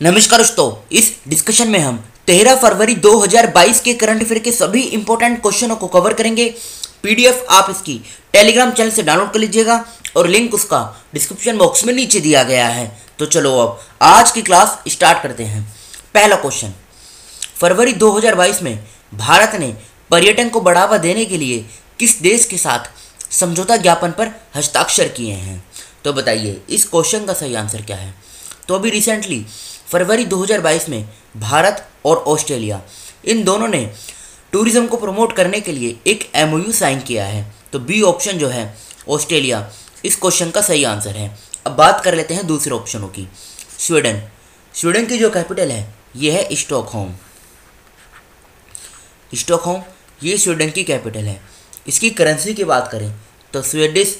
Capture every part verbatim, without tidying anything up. नमस्कार दोस्तों, इस डिस्कशन में हम तेरह फरवरी दो हज़ार बाईस के करंट अफेयर के सभी इंपॉर्टेंट क्वेश्चनों को कवर करेंगे। पीडीएफ आप इसकी टेलीग्राम चैनल से डाउनलोड कर लीजिएगा और लिंक उसका डिस्क्रिप्शन बॉक्स में नीचे दिया गया है। तो चलो अब आज की क्लास स्टार्ट करते हैं। पहला क्वेश्चन, फरवरी दो हज़ार बाईस में भारत ने पर्यटन को बढ़ावा देने के लिए किस देश के साथ समझौता ज्ञापन पर हस्ताक्षर किए हैं? तो बताइए इस क्वेश्चन का सही आंसर क्या है। तो अभी रिसेंटली फरवरी दो हज़ार बाईस में भारत और ऑस्ट्रेलिया इन दोनों ने टूरिज़्म को प्रमोट करने के लिए एक एमओयू साइन किया है। तो बी ऑप्शन जो है ऑस्ट्रेलिया, इस क्वेश्चन का सही आंसर है। अब बात कर लेते हैं दूसरे ऑप्शनों की। स्वीडन, स्वीडन की जो कैपिटल है ये है स्टॉकहोम। स्टॉकहोम ये स्वीडन की कैपिटल है। इसकी करेंसी की बात करें तो Swedish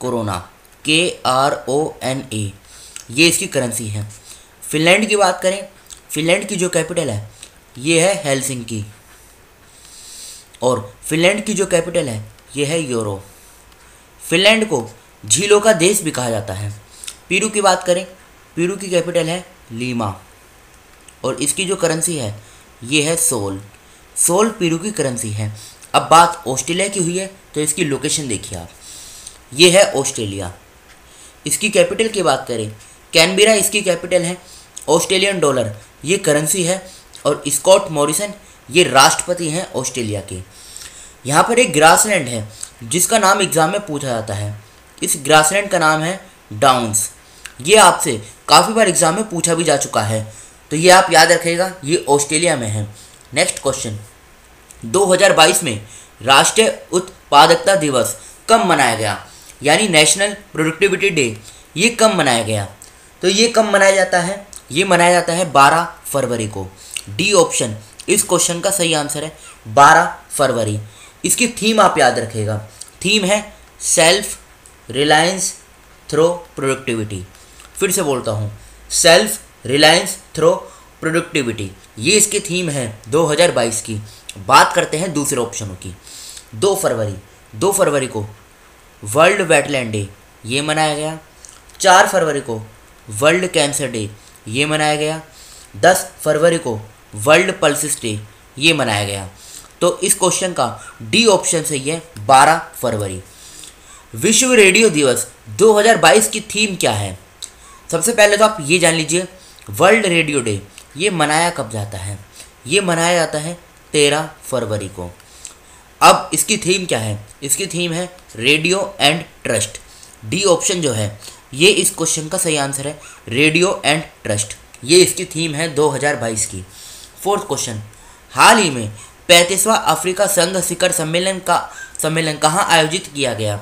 krona, K R O N A, ये इसकी करेंसी है। फिनलैंड की बात करें, फिनलैंड की जो कैपिटल है ये है हेलसिंकी और फिनलैंड की जो कैपिटल है ये है यूरो। फिनलैंड को झीलों का देश भी कहा जाता है। पेरू की बात करें, पेरू की कैपिटल है लीमा और इसकी जो करेंसी है ये है सोल। सोल पेरू की करेंसी है। अब बात ऑस्ट्रेलिया की हुई है तो इसकी लोकेशन देखिए आप, ये है ऑस्ट्रेलिया। इसकी कैपिटल की बात करें, कैनबेरा इसकी कैपिटल है। ऑस्ट्रेलियन डॉलर ये करेंसी है और स्कॉट मॉरिसन ये राष्ट्रपति हैं ऑस्ट्रेलिया के। यहाँ पर एक ग्रासलैंड है जिसका नाम एग्ज़ाम में पूछा जाता है। इस ग्रासलैंड का नाम है डाउन्स। ये आपसे काफ़ी बार एग्ज़ाम में पूछा भी जा चुका है, तो ये आप याद रखिएगा, ये ऑस्ट्रेलिया में है। नेक्स्ट क्वेश्चन, दो हज़ार बाईस में राष्ट्रीय उत्पादकता दिवस कब मनाया गया, यानी नेशनल प्रोडक्टिविटी डे, ये कब मनाया गया? तो ये कब मनाया जाता है? ये मनाया जाता है बारह फरवरी को। डी ऑप्शन इस क्वेश्चन का सही आंसर है, बारह फरवरी। इसकी थीम आप याद रखिएगा, थीम है सेल्फ रिलायंस थ्रू प्रोडक्टिविटी। फिर से बोलता हूँ, सेल्फ रिलायंस थ्रू प्रोडक्टिविटी, ये इसकी थीम है दो हज़ार बाईस की। बात करते हैं दूसरे ऑप्शनों की। दो फरवरी दो फरवरी को वर्ल्ड वेटलैंड डे ये मनाया गया। चार फरवरी को वर्ल्ड कैंसर डे ये मनाया गया। दस फरवरी को वर्ल्ड पल्सिस डे ये मनाया गया। तो इस क्वेश्चन का डी ऑप्शन सही है, बारह फरवरी। विश्व रेडियो दिवस दो हज़ार बाईस की थीम क्या है? सबसे पहले तो आप ये जान लीजिए, वर्ल्ड रेडियो डे ये मनाया कब जाता है? ये मनाया जाता है तेरह फरवरी को। अब इसकी थीम क्या है? इसकी थीम है radio and trust. D option जो है ये इस क्वेश्चन का सही आंसर है, रेडियो एंड ट्रस्ट, ये इसकी थीम है दो हज़ार बाईस की। फोर्थ क्वेश्चन, हाल ही में पैंतीसवां अफ्रीका संघ शिखर सम्मेलन का सम्मेलन कहाँ आयोजित किया गया?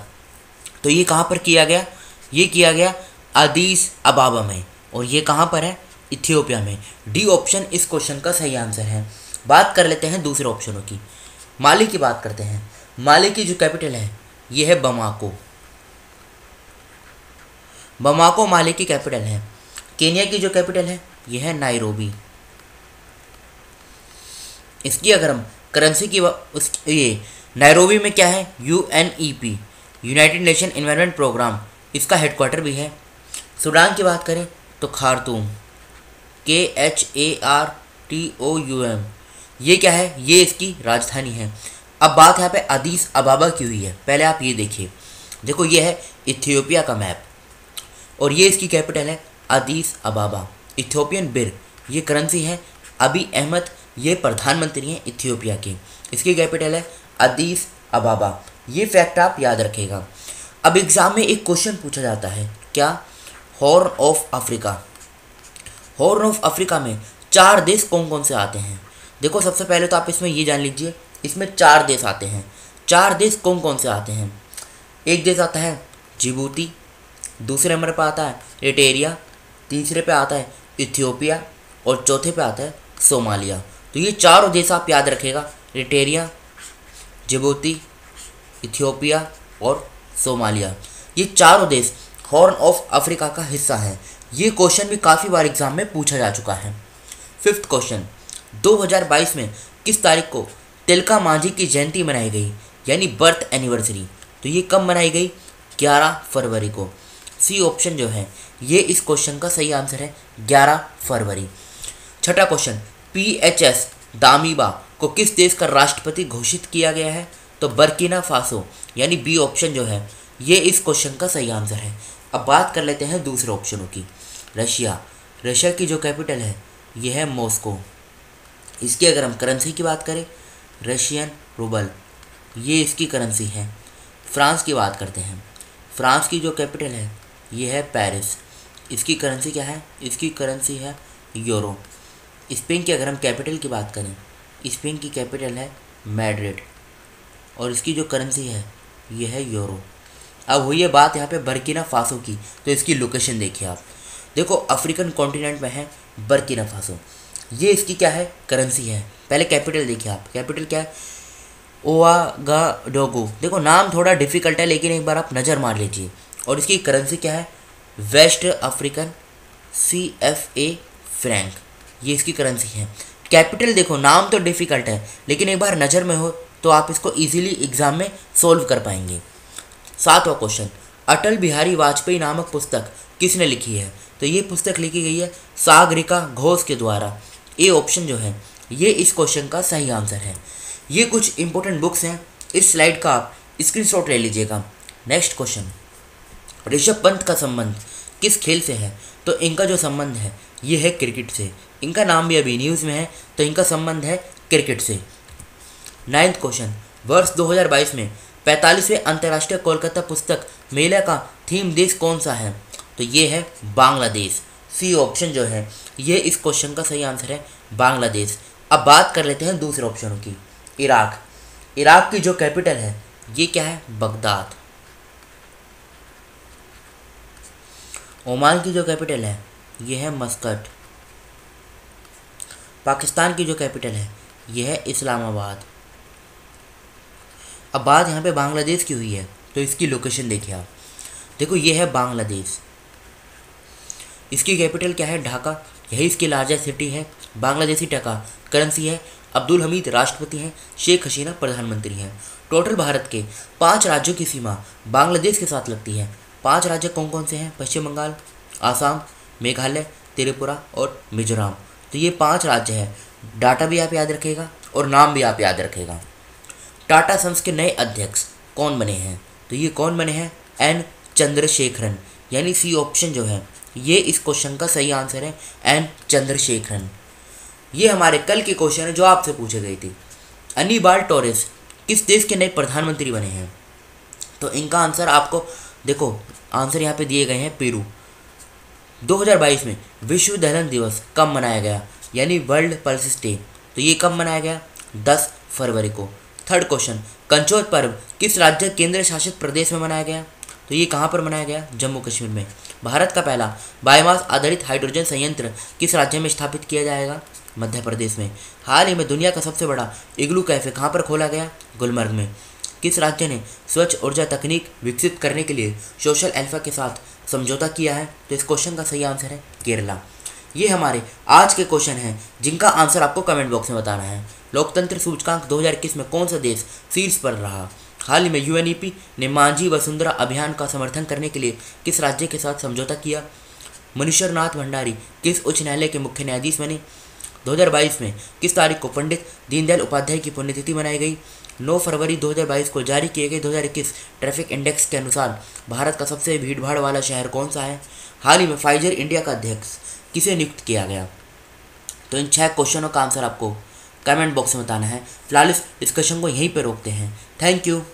तो ये कहाँ पर किया गया? ये किया गया अदीस अबाबा में और ये कहाँ पर है? इथियोपिया में। डी ऑप्शन इस क्वेश्चन का सही आंसर है। बात कर लेते हैं दूसरे ऑप्शनों की। माली की बात करते हैं। माली की जो कैपिटल है ये है बमाको। बमाको माली की कैपिटल है। केन्या की जो कैपिटल है ये है नाइरोबी। इसकी अगर हम करेंसी की उस ये नाइरोबी में क्या है, U N E P, united nation environment programme, इसका हेडक्वार्टर भी है। सूडान की बात करें तो Khartoum, K H A R T O U M, ये क्या है? ये इसकी राजधानी है। अब बात यहाँ पे अदीस अबाबा की हुई है। पहले आप ये देखिए, देखो ये है इथियोपिया का मैप और ये इसकी कैपिटल है अदीस अबाबा। इथियोपियन बिर ये करेंसी है। अभी अहमद ये प्रधानमंत्री हैं इथियोपिया के। इसकी कैपिटल है अदीस अबाबा, ये फैक्ट आप याद रखेगा। अब एग्ज़ाम में एक क्वेश्चन पूछा जाता है, क्या? Horn of Africa. Horn of Africa में चार देश कौन कौन से आते हैं? देखो सबसे पहले तो आप इसमें ये जान लीजिए, इसमें चार देश आते हैं। चार देश कौन कौन से आते हैं? एक देश आता है जिबूती, दूसरे नंबर पर आता है एरिट्रिया, तीसरे पे आता है इथियोपिया और चौथे पे आता है सोमालिया। तो ये चारों देश आप याद रखेगा, एरिट्रिया, जिबूती, इथियोपिया और सोमालिया, ये चारों देश हॉर्न ऑफ अफ्रीका का हिस्सा है। ये क्वेश्चन भी काफ़ी बार एग्जाम में पूछा जा चुका है। फिफ्थ क्वेश्चन, दो हज़ार बाईस में किस तारीख को तिलका मांझी की जयंती मनाई गई, यानी बर्थ एनिवर्सरी? तो ये कब मनाई गई? ग्यारह फरवरी को। सी ऑप्शन जो है ये इस क्वेश्चन का सही आंसर है ग्यारह फरवरी। छठा क्वेश्चन, पीएचएस दामिबा को किस देश का राष्ट्रपति घोषित किया गया है? तो बर्किना फासो, यानी बी ऑप्शन जो है ये इस क्वेश्चन का सही आंसर है। अब बात कर लेते हैं दूसरे ऑप्शनों की। रशिया, रशिया की जो कैपिटल है यह है मॉस्को। इसकी अगर हम करेंसी की बात करें, रशियन रूबल ये इसकी करेंसी है। फ्रांस की बात करते हैं, फ्रांस की जो कैपिटल है ये है पेरिस। इसकी करेंसी क्या है? इसकी करेंसी है यूरो। स्पेन की अगर हम कैपिटल की बात करें, स्पेन की कैपिटल है मैड्रिड और इसकी जो करेंसी है ये है यूरो। अब हुई है बात यहाँ पे बर्किना फासो की, तो इसकी लोकेशन देखिए आप। देखो अफ्रीकन कॉन्टिनेंट में है बर्किना फासो, ये इसकी क्या है? करेंसी है। पहले कैपिटल देखिए आप, कैपिटल क्या है? ओवागाडोगो। देखो नाम थोड़ा डिफिकल्ट है लेकिन एक बार आप नज़र मार लीजिए। और इसकी करेंसी क्या है? West African C F A franc, ये इसकी करेंसी है। कैपिटल देखो, नाम तो डिफ़िकल्ट है लेकिन एक बार नज़र में हो तो आप इसको ईजिली एग्ज़ाम में सोल्व कर पाएंगे। सातवां क्वेश्चन, अटल बिहारी वाजपेयी नामक पुस्तक किसने लिखी है? तो ये पुस्तक लिखी गई है सागरिका घोष के द्वारा। ए ऑप्शन जो है ये इस क्वेश्चन का सही आंसर है। ये कुछ इंपॉर्टेंट बुक्स हैं, इस स्लाइड का आप स्क्रीनशॉट ले लीजिएगा। नेक्स्ट क्वेश्चन, ऋषभ पंत का संबंध किस खेल से है? तो इनका जो संबंध है ये है क्रिकेट से। इनका नाम भी अभी न्यूज़ में है तो इनका संबंध है क्रिकेट से। नाइन्थ क्वेश्चन, वर्ष दो हज़ार बाईस में पैंतालीसवें अंतर्राष्ट्रीय कोलकाता पुस्तक मेला का थीम देश कौन सा है? तो ये है बांग्लादेश। सी ऑप्शन जो है ये इस क्वेश्चन का सही आंसर है बांग्लादेश। अब बात कर लेते हैं दूसरे ऑप्शनों की। इराक, इराक की जो कैपिटल है ये क्या है? बगदाद। ओमान की जो कैपिटल है ये है मस्कट। पाकिस्तान की जो कैपिटल है ये है इस्लामाबाद। अब बात यहाँ पे बांग्लादेश की हुई है तो इसकी लोकेशन देखिए आप। देखो ये है बांग्लादेश, इसकी कैपिटल क्या है? ढाका। यही इसकी लार्जेस्ट सिटी है। बांग्लादेशी टका करेंसी है। अब्दुल हमीद राष्ट्रपति हैं, शेख हसीना प्रधानमंत्री हैं। टोटल भारत के पाँच राज्यों की सीमा बांग्लादेश के साथ लगती है। पाँच राज्य कौन कौन से हैं? पश्चिम बंगाल, आसाम, मेघालय, त्रिपुरा और मिजोरम। तो ये पाँच राज्य हैं। डाटा भी आप याद रखेगा और नाम भी आप याद रखेगा। टाटा सन्स के नए अध्यक्ष कौन बने हैं? तो ये कौन बने हैं? एन चंद्रशेखरन, यानी सी ऑप्शन जो है ये इस क्वेश्चन का सही आंसर है एन चंद्रशेखरन। ये हमारे कल के क्वेश्चन है जो आपसे पूछे गए थे। अनीबाल टोरेस किस देश के नए प्रधानमंत्री बने हैं? तो इनका आंसर आपको देखो, आंसर यहाँ पे दिए गए हैं पेरू। दो हज़ार बाईस में विश्व दहलन दिवस कब मनाया गया, यानी वर्ल्ड पल्स डे? तो ये कब मनाया गया? दस फरवरी को। थर्ड क्वेश्चन, कंचोज पर्व किस राज्य केंद्र शासित प्रदेश में मनाया गया? तो ये कहाँ पर मनाया गया? जम्मू कश्मीर में। भारत का पहला बायोमास आधारित हाइड्रोजन संयंत्र किस राज्य में स्थापित किया जाएगा? मध्य प्रदेश में। हाल ही में दुनिया का सबसे बड़ा इग्लू कैफे कहाँ पर खोला गया? गुलमर्ग में। किस राज्य ने स्वच्छ ऊर्जा तकनीक विकसित करने के लिए सोशल अल्फा के साथ समझौता किया है? तो इस क्वेश्चन का सही आंसर है केरला। ये हमारे आज के क्वेश्चन हैं जिनका आंसर आपको कमेंट बॉक्स में बताना है। लोकतंत्र सूचकांक दो हज़ार इक्कीस में कौन सा देश शीर्ष पर रहा? हाल ही में यूएनईपी ने मांझी वसुंधरा अभियान का समर्थन करने के लिए किस राज्य के साथ समझौता किया? मनुष्यनाथ भंडारी किस उच्च न्यायालय के मुख्य न्यायाधीश बने? दो हज़ार बाईस में किस तारीख को पंडित दीनदयाल उपाध्याय की पुण्यतिथि मनाई गई? नौ फरवरी दो हज़ार बाईस को जारी किए गए दो हज़ार इक्कीस ट्रैफिक इंडेक्स के अनुसार भारत का सबसे भीड़भाड़ वाला शहर कौन सा है? हाल ही में फाइजर इंडिया का अध्यक्ष किसे नियुक्त किया गया? तो इन छह क्वेश्चनों का आंसर आपको कमेंट बॉक्स में बताना है। फिलहाल इस डिस्कशन को यहीं पर रोकते हैं। Thank you.